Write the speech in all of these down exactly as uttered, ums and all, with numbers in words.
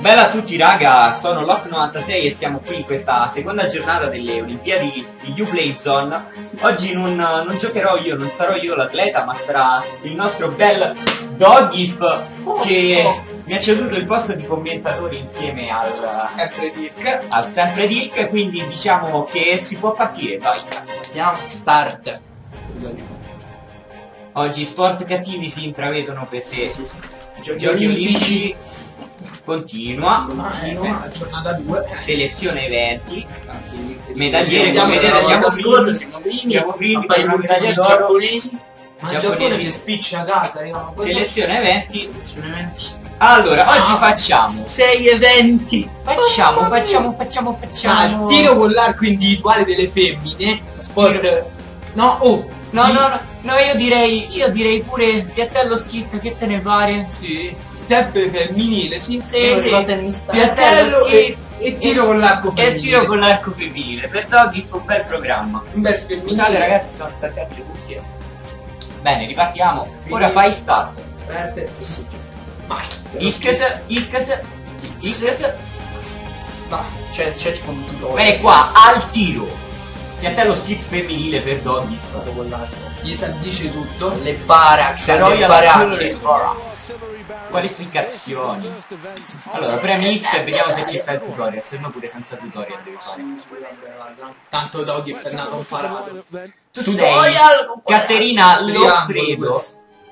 Bella a tutti raga, sono Lock novantasei e siamo qui in questa seconda giornata delle Olimpiadi di Uplayzone. Oggi non, non giocherò io, non sarò io l'atleta, ma sarà il nostro bel Doggif che mi ha ceduto il posto di commentatore insieme al sempre Dilk. Al sempre Dilk, quindi diciamo che si può partire, vai. Andiamo, start. Oggi sport cattivi si intravedono perché Giochi Olimpici continua, continua eh, giornata due, selezione eventi, medagliere, come vedete siamo scorsi, siamo primi, siamo primi per una medaglia d'oro, ma il Giappone ci spiccia a casa, selezione eventi, allora oggi facciamo sei eventi, facciamo, facciamo, facciamo, facciamo, tiro con l'arco individuale delle femmine, sport, no, oh, no, no, no, no, io direi, io direi pure piattello skit, che te ne pare? Sì, sempre femminile, sì, sì, sì. Piattello skit e tiro con l'arco femminile. E tiro con l'arco femminile, per Doggif fu un bel programma. Un bel femminile. Scusate ragazzi, sono staccate le cuffie. Bene, ripartiamo. Ora fai start. Start e sì. Vai. Iskes, Iskes, Iskes. Vai, c'è, c'è con tutto. Bene, qua, al tiro. Piattello skit femminile per Doggif. Gli dice tutto. Le baracche, le baracche. Quali spiegazioni? Allora, premi X e vediamo se ci sta il tutorial. Se no pure senza tutorial devi fare. Tanto Doggif è nato imparato. Tu tutorial! Caterina Loffredo.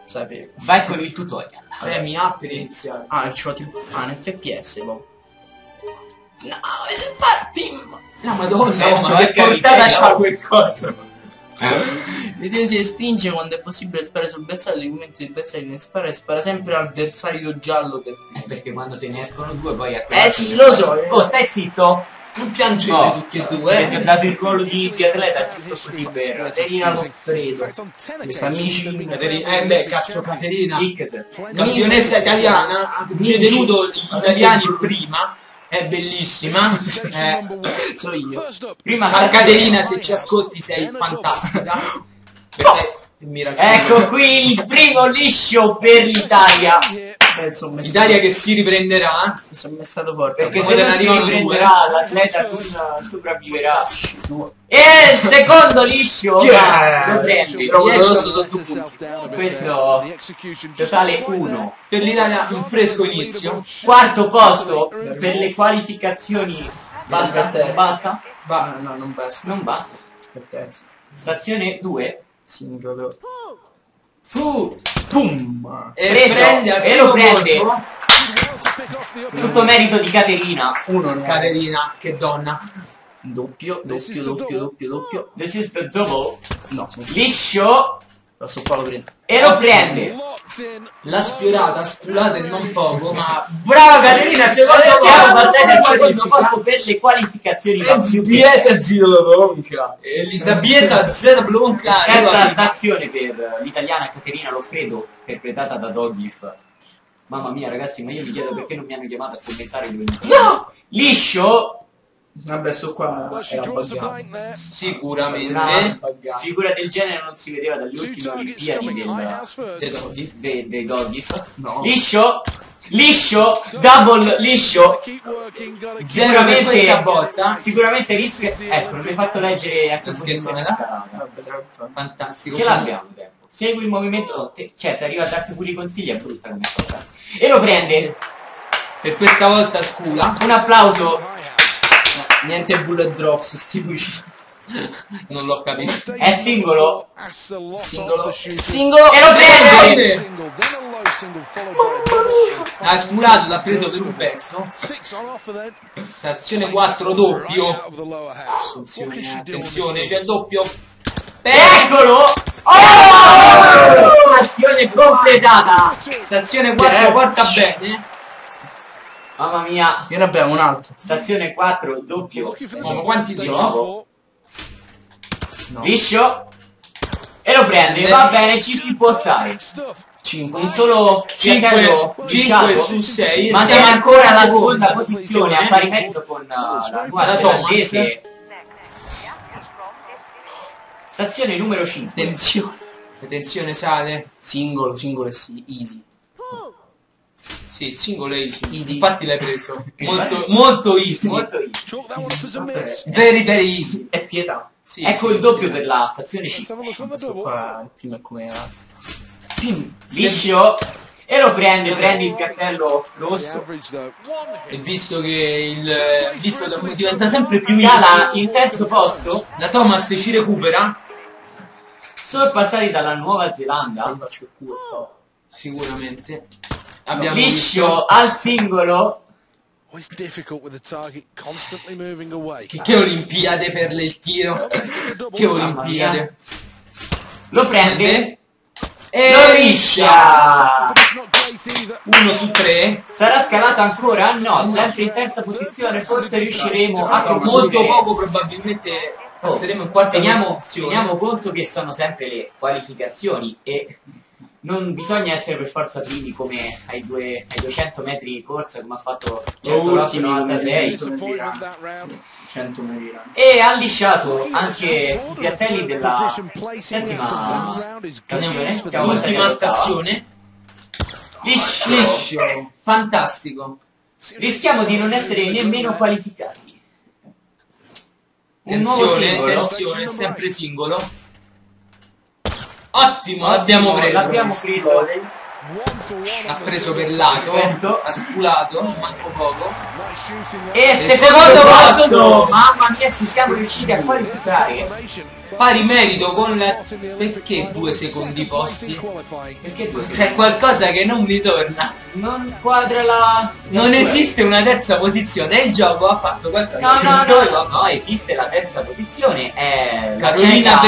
Sapevo. Vai con il tutorial. Premi A per iniziare. Ah, il F P S. No, partim! La madonna, eh, oh, ma che portata c'ha quel coso. L'idea si estingue quando è possibile sparare sul bersaglio, nel momento il bersaglio ne spara e spara sempre al bersaglio giallo per eh, perché quando te ne escono due poi a Eh sì, lo so. Oh, stai zitto. Non piangete no, tutti e due. Eh, ti ho dato il ruolo di, di atleta giusto così per Caterina Loffredo. Questi amici Caterina, eh beh, cazzo Caterina. Campionessa italiana, mi è venuto gli italiani prima. È bellissima, eh, sono io. Prima Caterina, se ci ascolti sei fantastica. Sei, ecco qui il primo liscio per l'Italia. L'Italia che si riprenderà. Mi sono stato forte. Perché se non si riprenderà l'atleta sopravviverà. E il secondo liscio. Yeah. Questo totale uno per l'Italia, un fresco inizio. Quarto posto per le qualificazioni. Basta, basta. Ba no, non basta. Non basta. Per terzo. Stazione due. Singolo. Fu. Pum. E, preso, prende, e lo prende. Tutto merito di Caterina. Uno no. Caterina, che donna. Doppio, doppio, doppio, doppio, doppio. This is the double. No. Liscio. Passo qua lo prendo. E lo prende. La sfiorata, sculata e non poco, ma... Brava Caterina, secondo me siamo per le qualificazioni. Elisabetta Zilonka. Elisabetta Zilonka. Terza stazione per l'italiana Caterina Loffredo, interpretata da Doggif. Mamma mia ragazzi, ma io mi chiedo perché non mi hanno chiamato a commentare due minuti. No! Liscio! Vabbè, sto qua era buggato. Sicuramente figura del genere non si vedeva dalle ultime Olimpiadi del, dei, dei Doggif. No. Liscio, liscio, double liscio. Sicuramente botta. Sicuramente rischio. Ecco, non mi hai fatto leggere a condizione fantastico. Ce l'abbiamo. Segui il movimento. Cioè, se arriva a darti pure i consigli è brutta come cosa. E lo prende. Per questa volta scula. Un applauso. Niente bullet drops, sti bucini. Non l'ho capito. È singolo. Singolo. Singolo. E lo prende. Mamma mia. Ha sculato, l'ha preso per un pezzo. Stazione quattro doppio. Attenzione, attenzione, c'è il doppio. Eccolo. Oh! Azione completata. Stazione quattro porta bene. Mamma mia. Io ne abbiamo un altro. Stazione quattro doppio. No, ma quanti sono? No. Liscio. E lo prende. Va bene, ci si può stare. cinque. Un solo cinque, cinque su sei. Ma siamo ancora alla seconda posizione a pari merito con la guarda inglese. Stazione numero cinque. Attenzione. Attenzione sale. Singolo, singolo e easy. Sì, il singolo è easy. easy. Infatti l'hai preso. Molto, molto easy. Molto easy. Okay. Very, very easy. È pietà. Sì, ecco sì, il doppio per la stazione cinque. Questo qua il film è come... Viscio. E lo prende, prende il cartello rosso. E visto che il... Visto che diventa sempre più cala il terzo posto, la Thomas ci recupera. Sorpassati dalla Nuova Zelanda. Sicuramente. Abbiamo Viscio al singolo. Che, che olimpiade per il tiro. Che olimpiade. Lo prende e lo liscia. Uno su tre. Sarà scalato ancora? No, sempre in terza posizione. Forse riusciremo a molto poco probabilmente. Oh, teniamo, teniamo conto che sono sempre le qualificazioni e non bisogna essere per forza primi come ai, due, ai duecento metri di corsa come ha fatto centonovantasei. E ha lisciato anche i cartelli della settima ultima stazione. Liscio, liscio, fantastico. Rischiamo di non essere nemmeno qualificati. Tensione, tensione, sempre singolo. Ottimo, l'abbiamo preso. L'abbiamo preso. Ha preso per lato, ha spulato, manco poco. E secondo posto! Mamma mia, ci siamo riusciti a qualificare. Pari merito con... Perché due secondi posti? Perché due secondi? C'è qualcosa che non mi torna. Non quadra la... Non esiste una terza posizione, il gioco ha fatto qualcosa. No, no, no, no, no, esiste la terza posizione. È Carolina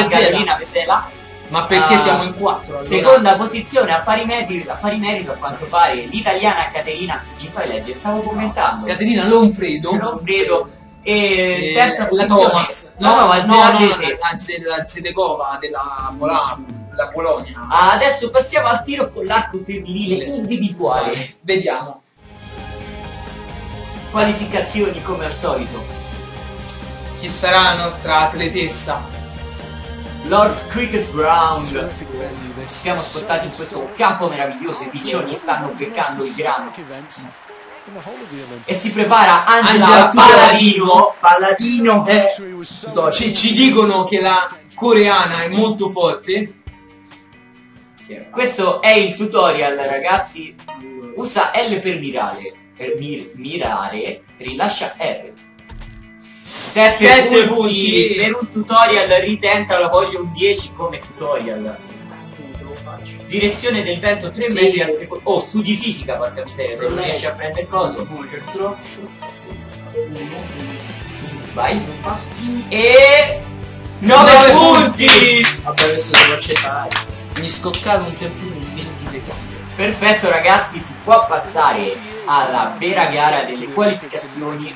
Pesela. Ma perché uh, siamo in quattro? Allora. Seconda posizione a pari, merito, a pari merito a quanto pare l'italiana Caterina, ci fai leggere, stavo commentando. Caterina Loffredo. Loffredo. E, e terza la Thomas. No, no, no, no, no, la Zedekova della Polonia. Adesso passiamo al tiro con l'arco femminile individuale. Vediamo. Qualificazioni come al solito. Chi sarà la nostra atletessa? Lord's Cricket Ground. Ci siamo spostati in questo campo meraviglioso. I piccioni stanno beccando il grano. E si prepara Angela Paladino. Paladino eh, ci, ci dicono che la coreana è molto forte. Questo è il tutorial, ragazzi. Usa L per mirare, per mir mirare. Rilascia R. Sette punti per un tutorial, ridenta, la voglio un dieci come tutorial. Direzione del vento tre metri al secondo. Oh, studi fisica, porca miseria, se non riesci a prendere cosa. Vai. E nove punti! Vabbè, adesso devo accettare. Mi scoccavo un tempino in venti secondi. Perfetto ragazzi, si può passare alla vera gara delle qualificazioni.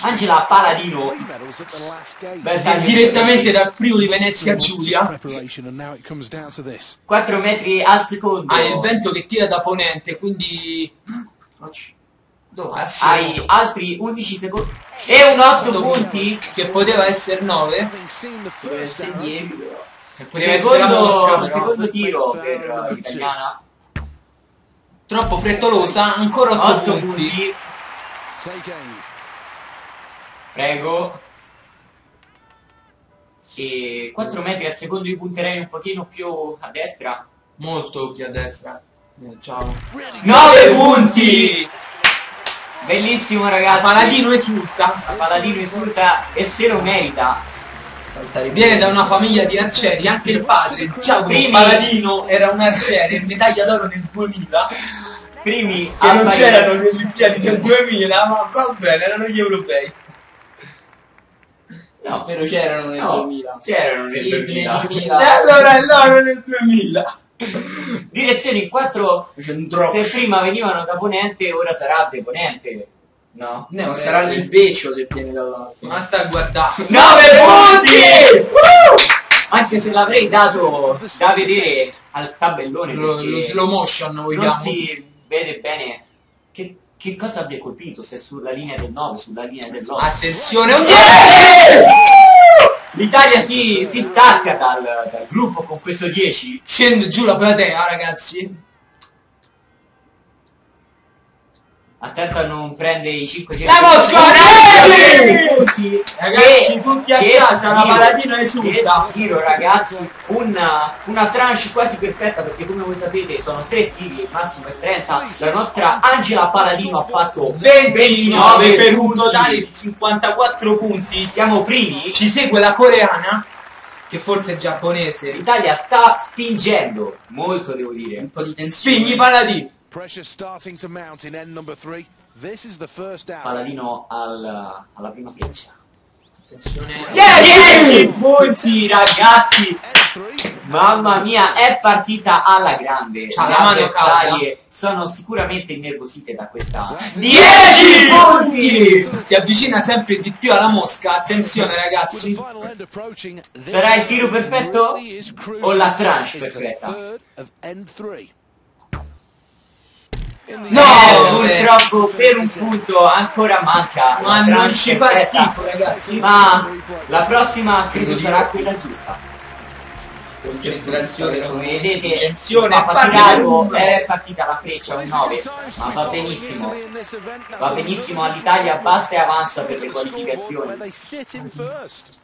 Angela Paladino direttamente dal Friuli Venezia Giulia, quattro metri al secondo. Ha il vento che tira da ponente, quindi hai altri undici secondi e un otto punti che poteva essere nove. Secondo, secondo tiro per l'italiana. Troppo frettolosa, ancora otto punti. Prego. E quattro metri al secondo io punterei un pochino più a destra. Molto più a destra. Ciao. nove punti! Bellissimo ragazzi. La Paladino esulta. La Paladino esulta e se lo merita. Viene da una famiglia di arcieri, anche il padre, ciao, Paladino era un arciere, medaglia d'oro nel duemila. Primi che non c'erano le Olimpiadi del duemila, ma va bene, erano gli europei. No, però c'erano nel no, duemila. C'erano nel, sì, nel duemila. E allora l'oro nel duemila. Direzioni quattro, se prima venivano da ponente, ora sarà de ponente. No, no, sarà l'imbecio se viene dall'alto. Ma sta a guardare. nove punti! Anche se l'avrei dato da vedere al tabellone. Lo, lo slow motion vogliamo. Non si vede bene che, che cosa abbia colpito, se sulla linea del nove, sulla linea dell'otto. Attenzione! Oh, yeah! L'Italia si, si stacca dal, dal gruppo con questo dieci. Scende giù la platea, ragazzi. Attento a non prendere i cinque giri. La Mosca! Ragazzi, tutti a casa, la Paladino esulta. Tiro, ragazzi, una, una tranche quasi perfetta, perché come voi sapete sono tre tiri e massima differenza. La nostra Angela Paladino ha fatto ventinove per un totale di cinquantaquattro punti. Siamo primi. Ci segue la coreana, che forse è giapponese. L'Italia sta spingendo molto, devo dire. Un po' di tensione. Spingi Paladino. Paladino al, alla prima freccia. Attenzione. dieci punti, ragazzi. Mamma mia, è partita alla grande. Ciao, le avversarie sono sicuramente innervosite da questa. dieci punti. Si avvicina sempre di più alla Mosca. Attenzione, ragazzi. Sarà il tiro perfetto o la tranche perfetta? No, purtroppo per un punto ancora manca. Ma non ci fa schifo, ragazzi. Ma la prossima credo sarà quella giusta. Concentrazione, come vedete, attenzione, è partita la freccia un nove, ma va benissimo. Va benissimo all'Italia, basta e avanza per le qualificazioni.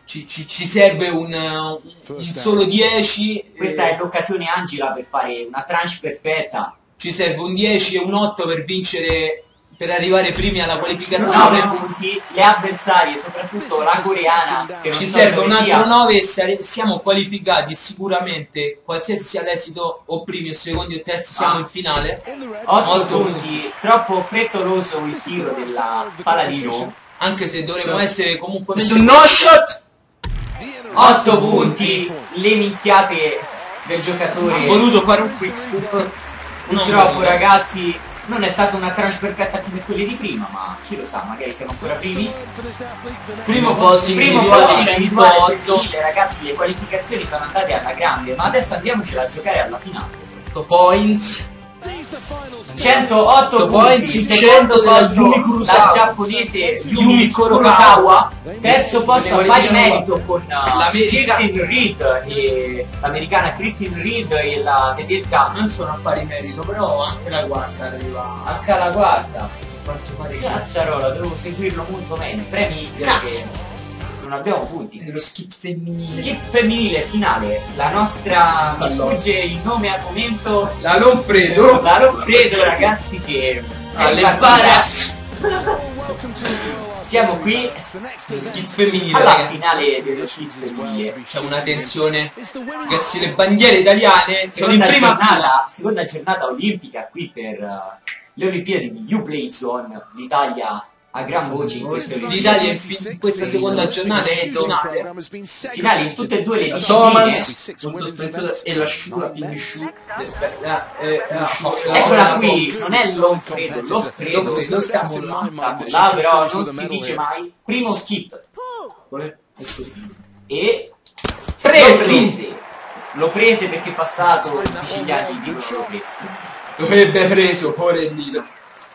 Ci, ci, ci serve un, un solo dieci. Questa è l'occasione Angela per fare una tranche perfetta. Ci serve un dieci e un otto per vincere, per arrivare primi alla qualificazione. nove punti, le avversarie, soprattutto la coreana. Che ci serve un altro nove e siamo qualificati sicuramente, qualsiasi sia l'esito, o primi o secondi o terzi, siamo ah. in finale. otto punti, troppo frettoloso il tiro della Paladino. Anche se dovremmo sì. essere comunque... Su no shot! otto punti, le minchiate del giocatore. Ha voluto fare un quick scoop. Purtroppo non ragazzi non è stata una tranche perfetta come quelle di prima, ma chi lo sa, magari siamo ancora primi. Primo posto individuale centootto. Ragazzi, le qualificazioni sono andate alla grande, ma adesso andiamocela a giocare alla finale. otto points, centootto points, il secondo posto della Yumi Kurosawa, la giapponese Yumi Kurosawa. Terzo posto a pari merito con Christine Reed, e l'americana Christine Reed e la tedesca non sono a pari merito, però anche la quarta arriva. Anche la quarta, quanto pare. Cazzarola, devo seguirlo molto bene. Premi grazie. Non abbiamo punti. Dello skip femminile. Skip femminile finale. La nostra... Mi sfugge il nome al momento. La Loffredo. La Loffredo, ragazzi, che... Alle barazze. Siamo qui. Skip femminile. Alla finale dello skip femminile. C'è una tensione. Ragazzi, le bandiere italiane sono in prima fila. Seconda giornata olimpica qui per uh, le Olimpiadi di Uplayzone. L'Italia... a gran voce in questo video. L'Italia in questa seconda giornata è finale. Finali in tutte e due le discipline. E la sciura più sciura. Eccola qui, non è Loffredo, Loffredo stiamo là, però non si dice mai. Primo skip. E presi. Lo prese perché è passato siciliano, il Dilk lo prese. Dovrebbe preso, ore Milo.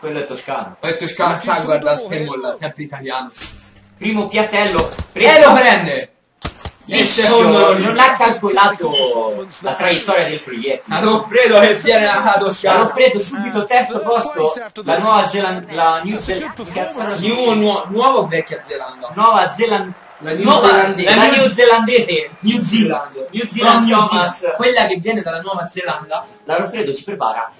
Quello è toscano. Quello è toscano, sta guarda, stemmolla, sempre italiano. Primo piattello, preso. E lo prende! Il secondo non ha calcolato la traiettoria del proiettile. Loffredo che viene la Toscana. Loffredo subito terzo posto. La nuova Zelanda, la New Zelanda, nuova vecchia Zelanda. Nuova Zelanda. La neozelandese New Zealand, New Zealand Thomas, quella che viene dalla Nuova Zelanda. La Loffredo si prepara.